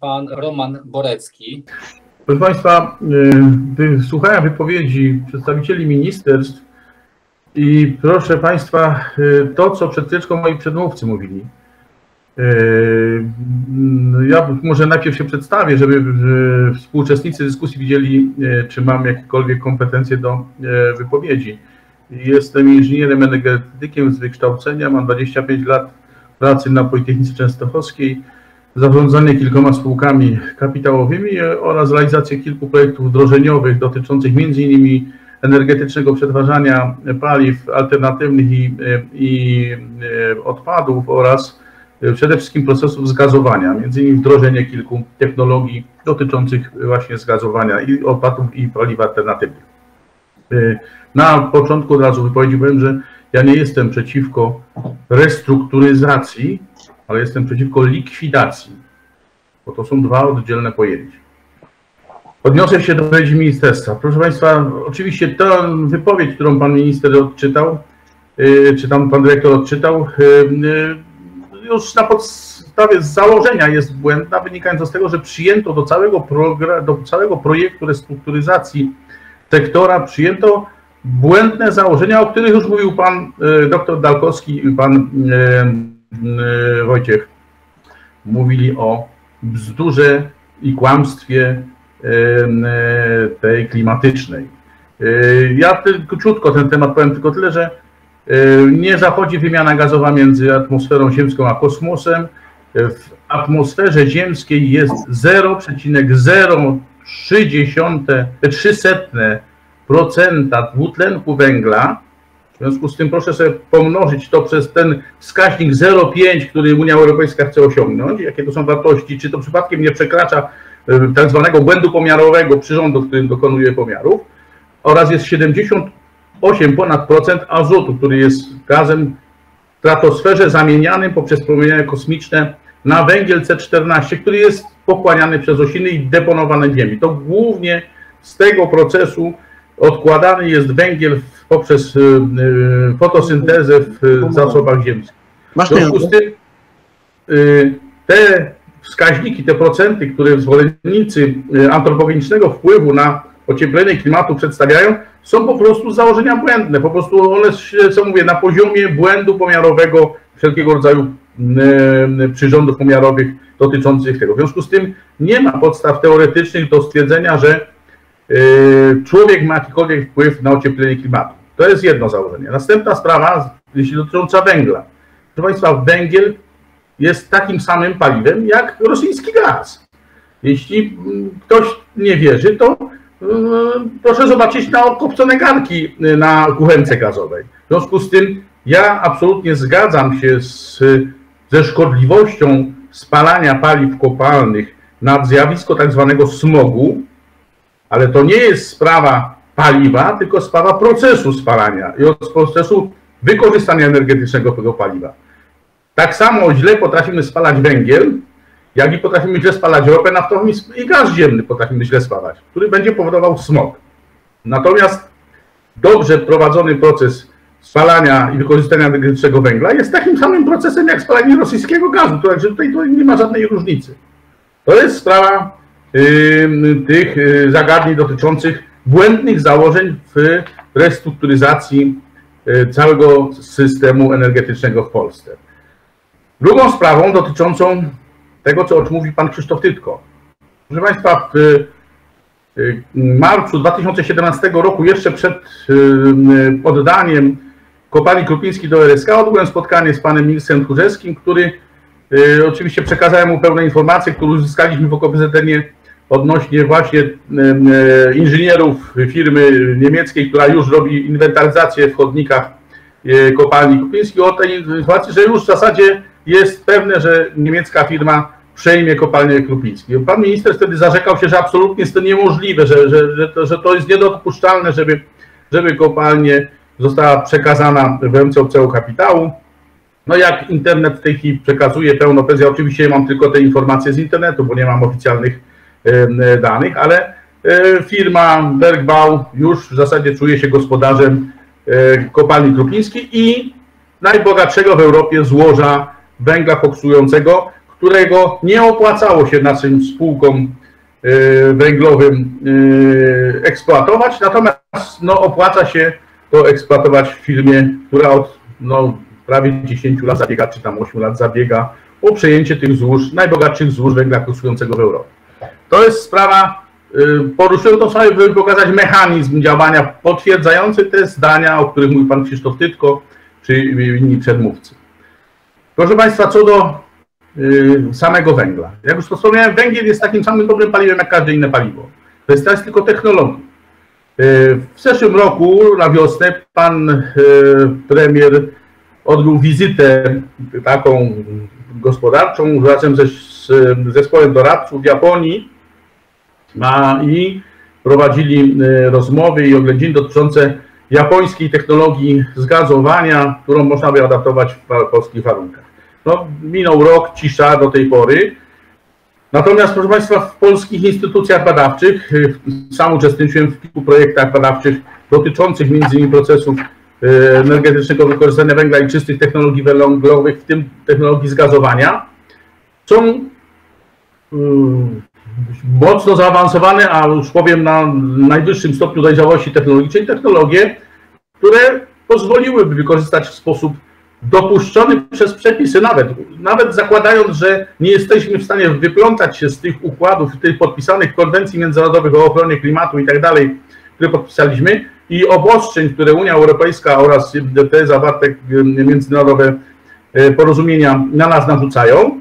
pan Roman Borecki. Proszę Państwa, słuchałem wypowiedzi przedstawicieli ministerstw i proszę Państwa, to co przed chwileczką moi przedmówcy mówili. Ja może najpierw się przedstawię, żeby współuczestnicy dyskusji widzieli, czy mam jakiekolwiek kompetencje do wypowiedzi. Jestem inżynierem energetykiem z wykształcenia, mam 25 lat pracy na Politechnice Częstochowskiej, zarządzanie kilkoma spółkami kapitałowymi oraz realizację kilku projektów wdrożeniowych dotyczących m.in. energetycznego przetwarzania paliw alternatywnych i odpadów oraz przede wszystkim procesów zgazowania, między innymi wdrożenie kilku technologii dotyczących właśnie zgazowania i odpadów i paliw alternatywnych. Na początku od razu wypowiedzi powiem, że ja nie jestem przeciwko restrukturyzacji, ale jestem przeciwko likwidacji, bo to są dwa oddzielne pojęcia. Odniosę się do wypowiedzi ministerstwa. Proszę Państwa, oczywiście tę wypowiedź, którą pan minister odczytał, czy tam pan dyrektor odczytał, już na podstawie założenia jest błędna, wynikająca z tego, że przyjęto do całego projektu restrukturyzacji sektora, przyjęto błędne założenia, o których już mówił pan dr Dalkowski i pan Wojciech. Mówili o bzdurze i kłamstwie tej klimatycznej. Ja króciutko ten temat powiem tylko tyle, że nie zachodzi wymiana gazowa między atmosferą ziemską a kosmosem. W atmosferze ziemskiej jest 0,03% dwutlenku węgla. W związku z tym proszę sobie pomnożyć to przez ten wskaźnik 0,5, który Unia Europejska chce osiągnąć, jakie to są wartości, czy to przypadkiem nie przekracza tak zwanego błędu pomiarowego przyrządu, w którym dokonuje pomiarów, oraz jest 78,8% azotu, który jest gazem w stratosferze zamienianym poprzez promienie kosmiczne na węgiel C14, który jest pochłaniany przez rośliny i deponowany w ziemi. To głównie z tego procesu odkładany jest węgiel poprzez fotosyntezę w zasobach ziemskich. W związku z tym te wskaźniki, te procenty, które zwolennicy antropogenicznego wpływu na ocieplenie klimatu przedstawiają, są po prostu założenia błędne. Po prostu one, co mówię, na poziomie błędu pomiarowego wszelkiego rodzaju przyrządów pomiarowych dotyczących tego. W związku z tym nie ma podstaw teoretycznych do stwierdzenia, że człowiek ma jakikolwiek wpływ na ocieplenie klimatu. To jest jedno założenie. Następna sprawa, jeśli dotycząca węgla. Proszę Państwa, węgiel jest takim samym paliwem jak rosyjski gaz. Jeśli ktoś nie wierzy, to proszę zobaczyć na okopcone garnki na kuchence gazowej. W związku z tym ja absolutnie zgadzam się ze szkodliwością spalania paliw kopalnych na zjawisko tak zwanego smogu, ale to nie jest sprawa paliwa, tylko sprawa procesu spalania i od procesu wykorzystania energetycznego tego paliwa. Tak samo źle potrafimy spalać węgiel, jak i potrafimy źle spalać ropę naftową i gaz ziemny potrafimy źle spalać, który będzie powodował smog. Natomiast dobrze prowadzony proces spalania i wykorzystania energetycznego węgla jest takim samym procesem jak spalanie rosyjskiego gazu, także tutaj nie ma żadnej różnicy. To jest sprawa tych zagadnień dotyczących błędnych założeń w restrukturyzacji całego systemu energetycznego w Polsce. Drugą sprawą dotyczącą tego, co mówi pan Krzysztof Tytko. Proszę Państwa, w marcu 2017 roku, jeszcze przed oddaniem kopalni Krupińskiej do RSK, odbyłem spotkanie z panem ministrem Tchórzewskim, który oczywiście przekazałem mu pełne informacje, które uzyskaliśmy w OKOPZN odnośnie właśnie inżynierów firmy niemieckiej, która już robi inwentaryzację w chodnikach kopalni Krupińskiej, o tej informacji, że już w zasadzie jest pewne, że niemiecka firma przejmie kopalnię Krupińską. Pan minister wtedy zarzekał się, że absolutnie jest to niemożliwe, że to jest niedopuszczalne, żeby kopalnia została przekazana w ręce obcego kapitału. No jak internet w tej chwili przekazuje pełną tezę, ja oczywiście mam tylko te informacje z internetu, bo nie mam oficjalnych danych, ale firma Bergbau już w zasadzie czuje się gospodarzem kopalni Krupińskiej i najbogatszego w Europie złoża węgla koksującego, którego nie opłacało się naszym spółkom węglowym eksploatować, natomiast no, opłaca się to eksploatować w firmie, która od no, prawie 10 lat zabiega, czy tam 8 lat zabiega o przejęcie tych złóż, najbogatszych złóż węgla kursującego w Europie. To jest sprawa, poruszyłem to sobie, by pokazać mechanizm działania potwierdzający te zdania, o których mówił pan Krzysztof Tytko, czy inni przedmówcy. Proszę państwa, co do samego węgla. Jak już wspomniałem, węgiel jest takim samym dobrym paliwem jak każde inne paliwo. Kwestia jest tylko technologii. W zeszłym roku, na wiosnę, pan premier odbył wizytę taką gospodarczą razem z zespołem doradców w Japonii i prowadzili rozmowy i oględziny dotyczące japońskiej technologii zgazowania, którą można by adaptować w polskich warunkach. No, minął rok, cisza do tej pory. Natomiast, proszę państwa, w polskich instytucjach badawczych, sam uczestniczyłem w kilku projektach badawczych dotyczących m.in. procesów energetycznego wykorzystania węgla i czystych technologii węglowych, w tym technologii zgazowania, są mocno zaawansowane, a już powiem na najwyższym stopniu dojrzałości technologicznej, technologie, które pozwoliłyby wykorzystać w sposób dopuszczony przez przepisy, nawet zakładając, że nie jesteśmy w stanie wyplątać się z tych układów, tych podpisanych konwencji międzynarodowych o ochronie klimatu i tak dalej, które podpisaliśmy, i obostrzeń, które Unia Europejska oraz te zawarte międzynarodowe porozumienia na nas narzucają,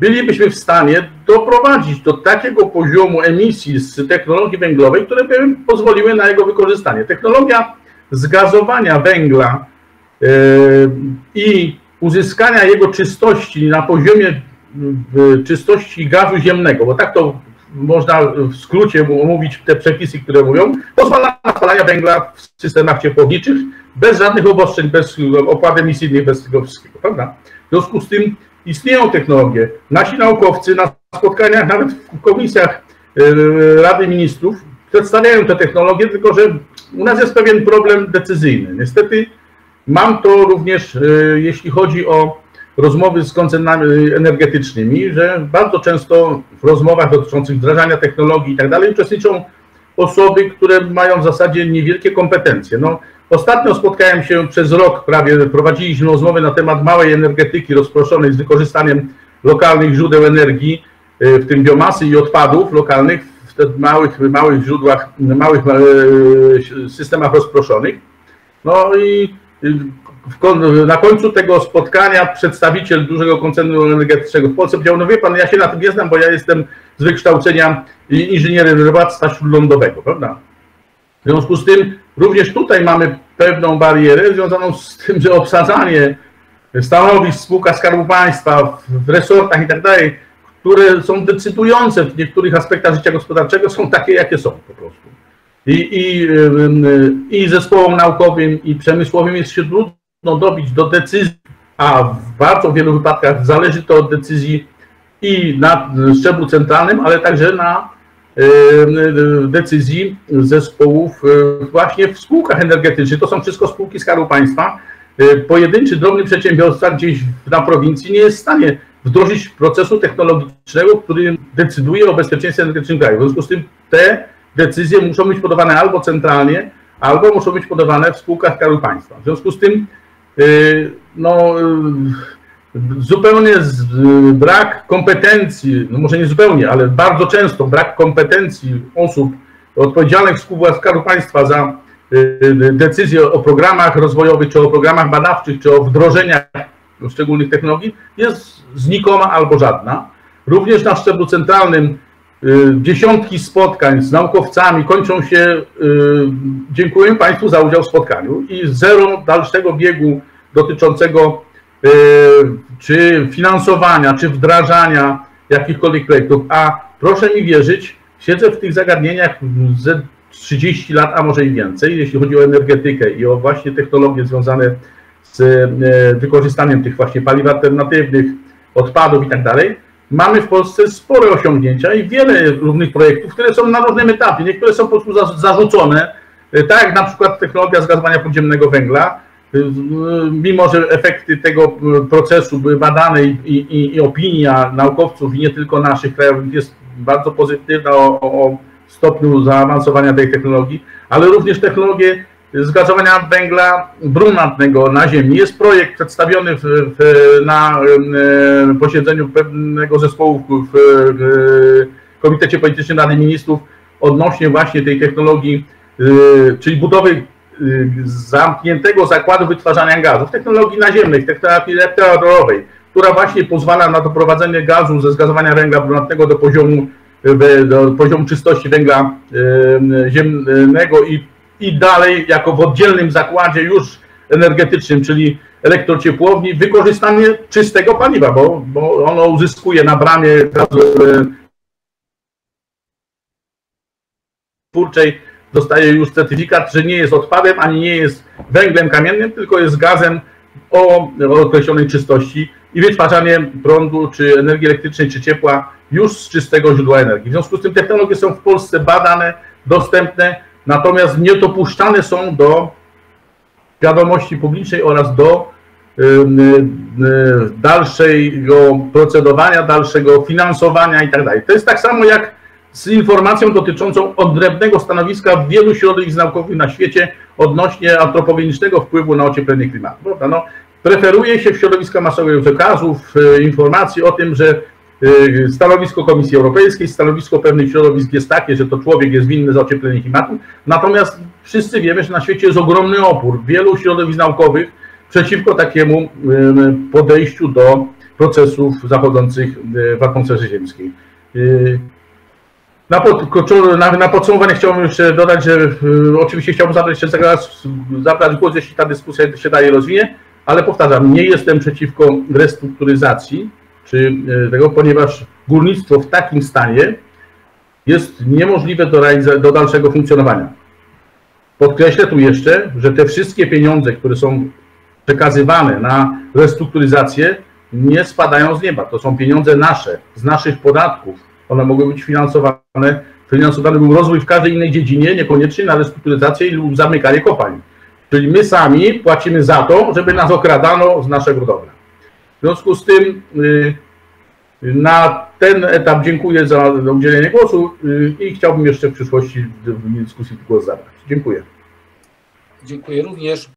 bylibyśmy w stanie doprowadzić do takiego poziomu emisji z technologii węglowej, które by pozwoliły na jego wykorzystanie. Technologia zgazowania węgla i uzyskania jego czystości na poziomie czystości gazu ziemnego, bo tak to można w skrócie omówić te przepisy, które mówią, pozwala na spalanie węgla w systemach ciepłowniczych bez żadnych obostrzeń, bez opłat emisyjnych, bez tego wszystkiego, prawda? W związku z tym istnieją technologie. Nasi naukowcy na spotkaniach, nawet w komisjach Rady Ministrów przedstawiają te technologie, tylko że u nas jest pewien problem decyzyjny. Niestety mam to również, jeśli chodzi o rozmowy z koncernami energetycznymi, że bardzo często w rozmowach dotyczących wdrażania technologii i tak dalej uczestniczą osoby, które mają w zasadzie niewielkie kompetencje. No, ostatnio spotkałem się, przez rok prawie prowadziliśmy rozmowy na temat małej energetyki rozproszonej z wykorzystaniem lokalnych źródeł energii, w tym biomasy i odpadów lokalnych w tych małych źródłach, małych systemach rozproszonych. No i na końcu tego spotkania przedstawiciel dużego koncernu energetycznego w Polsce powiedział: no wie pan, ja się na tym nie znam, bo ja jestem z wykształcenia inżynierem rybactwa śródlądowego, prawda? W związku z tym również tutaj mamy pewną barierę związaną z tym, że obsadzanie stanowisk w spółkach Skarbu Państwa, w resortach i tak dalej, które są decydujące w niektórych aspektach życia gospodarczego, są takie, jakie są po prostu. I zespołom naukowym i przemysłowym jest się trudno dobić do decyzji, a w bardzo wielu wypadkach zależy to od decyzji i na szczeblu centralnym, ale także na decyzji zespołów właśnie w spółkach energetycznych. To są wszystko spółki Skarbu Państwa. Pojedynczy, drobny przedsiębiorca gdzieś na prowincji nie jest w stanie wdrożyć procesu technologicznego, który decyduje o bezpieczeństwie energetycznym kraju. W związku z tym te decyzje muszą być podawane albo centralnie, albo muszą być podawane w spółkach Skarbu Państwa. W związku z tym no, zupełnie brak kompetencji, no może nie zupełnie, ale bardzo często brak kompetencji osób odpowiedzialnych w spółkach Skarbu Państwa za decyzje o programach rozwojowych, czy o programach badawczych, czy o wdrożeniach szczególnych technologii jest znikoma albo żadna. Również na szczeblu centralnym dziesiątki spotkań z naukowcami kończą się dziękuję państwu za udział w spotkaniu i zero dalszego biegu dotyczącego czy finansowania, czy wdrażania jakichkolwiek projektów. A proszę mi wierzyć, siedzę w tych zagadnieniach ze 30 lat, a może i więcej, jeśli chodzi o energetykę i o właśnie technologie związane z wykorzystaniem tych właśnie paliw alternatywnych, odpadów i tak dalej. Mamy w Polsce spore osiągnięcia i wiele różnych projektów, które są na różnym etapie. Niektóre są po prostu zarzucone, tak jak na przykład technologia zgazowania podziemnego węgla, mimo że efekty tego procesu były badane i opinia naukowców i nie tylko naszych krajowych jest bardzo pozytywna o stopniu zaawansowania tej technologii, ale również technologie zgazowania węgla brunatnego na ziemi. Jest projekt przedstawiony na posiedzeniu pewnego zespołu w Komitecie Politycznym Rady Ministrów odnośnie właśnie tej technologii, czyli budowy zamkniętego zakładu wytwarzania gazów, technologii naziemnych, technologii elektroodorowej, która właśnie pozwala na doprowadzenie gazu ze zgazowania węgla brunatnego do poziomu czystości węgla ziemnego i dalej jako w oddzielnym zakładzie już energetycznym, czyli elektrociepłowni, wykorzystanie czystego paliwa, bo ono uzyskuje na bramie gazu twórczej, dostaje już certyfikat, że nie jest odpadem, ani nie jest węglem kamiennym, tylko jest gazem o określonej czystości i wytwarzanie prądu, czy energii elektrycznej, czy ciepła już z czystego źródła energii. W związku z tym technologie są w Polsce badane, dostępne, natomiast nie dopuszczane są do wiadomości publicznej oraz do dalszego procedowania, dalszego finansowania itd. To jest tak samo jak z informacją dotyczącą odrębnego stanowiska wielu środowisk naukowych na świecie odnośnie antropogenicznego wpływu na ocieplenie klimatu. Prawda? No, preferuje się w środowiska masowych przekazów informacji o tym, że stanowisko Komisji Europejskiej, stanowisko pewnych środowisk jest takie, że to człowiek jest winny za ocieplenie klimatu. Natomiast wszyscy wiemy, że na świecie jest ogromny opór wielu środowisk naukowych przeciwko takiemu podejściu do procesów zachodzących w atmosferze ziemskiej. Na podsumowanie chciałbym jeszcze dodać, że oczywiście chciałbym zabrać głos, jeśli ta dyskusja się dalej rozwinie, ale powtarzam, nie jestem przeciwko restrukturyzacji czy tego, ponieważ górnictwo w takim stanie jest niemożliwe do dalszego funkcjonowania. Podkreślę tu jeszcze, że te wszystkie pieniądze, które są przekazywane na restrukturyzację, nie spadają z nieba. To są pieniądze nasze, z naszych podatków. One mogły być finansowane. Finansowany był rozwój w każdej innej dziedzinie, niekoniecznie na restrukturyzację lub zamykanie kopalń. Czyli my sami płacimy za to, żeby nas okradano z naszego dobra. W związku z tym na ten etap dziękuję za udzielenie głosu i chciałbym jeszcze w przyszłości w dyskusji głos zabrać. Dziękuję. Dziękuję również.